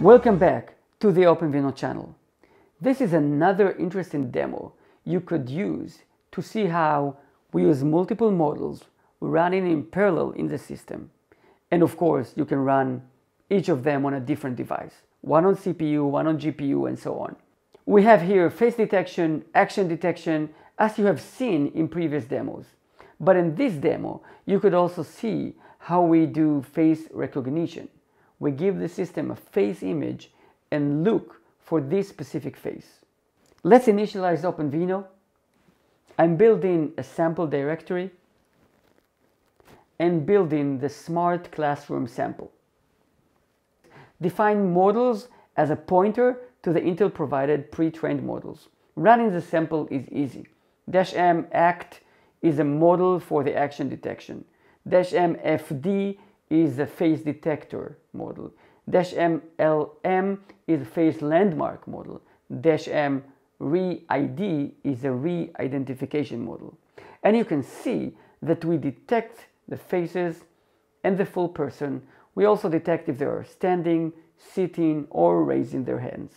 Welcome back to the OpenVINO channel. This is another interesting demo you could use to see how we use multiple models running in parallel in the system. And of course, you can run each of them on a different device, one on CPU, one on GPU, and so on. We have here face detection, action detection, as you have seen in previous demos. But in this demo, you could also see how we do face recognition. We give the system a face image and look for this specific face. Let's initialize OpenVINO. I'm building a sample directory and building the smart classroom sample. Define models as a pointer to the Intel provided pre-trained models. Running the sample is easy. -m act is a model for the action detection. -m fd is the face detector model. -m lm is a face landmark model. -m re-id is a re-identification model. And you can see that we detect the faces and the full person. We also detect if they are standing, sitting, or raising their hands.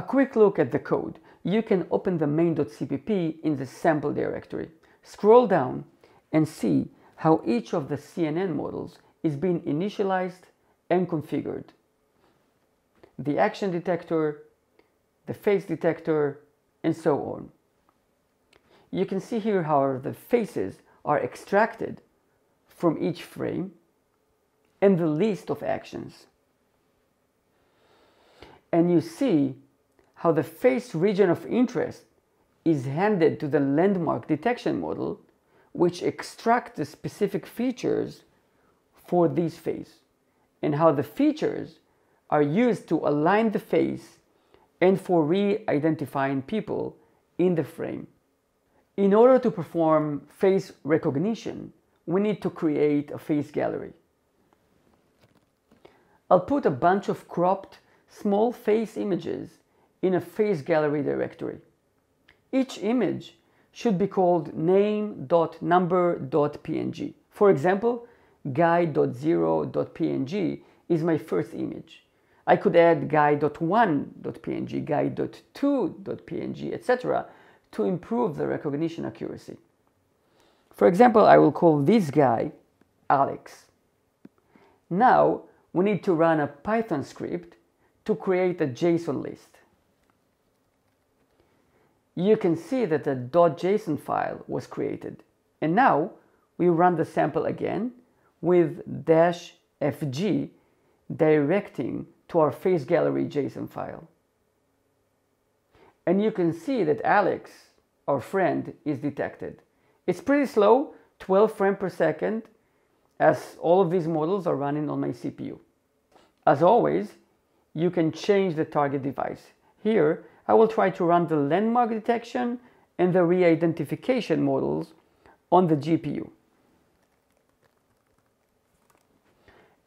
A quick look at the code. You can open the main.cpp in the sample directory. Scroll down and see how each of the CNN models is being initialized and configured. The action detector, the face detector, and so on. You can see here how the faces are extracted from each frame and the list of actions. And you see how the face region of interest is handed to the landmark detection model, which extracts the specific features for this face, and how the features are used to align the face and for re-identifying people in the frame. In order to perform face recognition, we need to create a face gallery. I'll put a bunch of cropped small face images in a face gallery directory. Each image should be called name.number.png. For example, guy.0.png is my first image. I could add guy.1.png, guy.2.png, etc. to improve the recognition accuracy. For example, I will call this guy Alex. Now we need to run a Python script to create a JSON list. You can see that the .json file was created. And now we run the sample again with -fg directing to our face gallery JSON file. And you can see that Alex, our friend, is detected. It's pretty slow, 12 frames per second, as all of these models are running on my CPU. As always, you can change the target device. Here, I will try to run the landmark detection and the re-identification models on the GPU.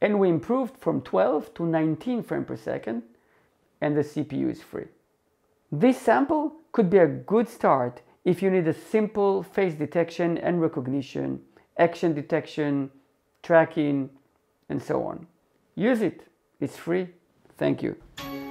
And we improved from 12 to 19 frames per second, and the CPU is free. This sample could be a good start if you need a simple face detection and recognition, action detection, tracking, and so on. Use it. It's free. Thank you.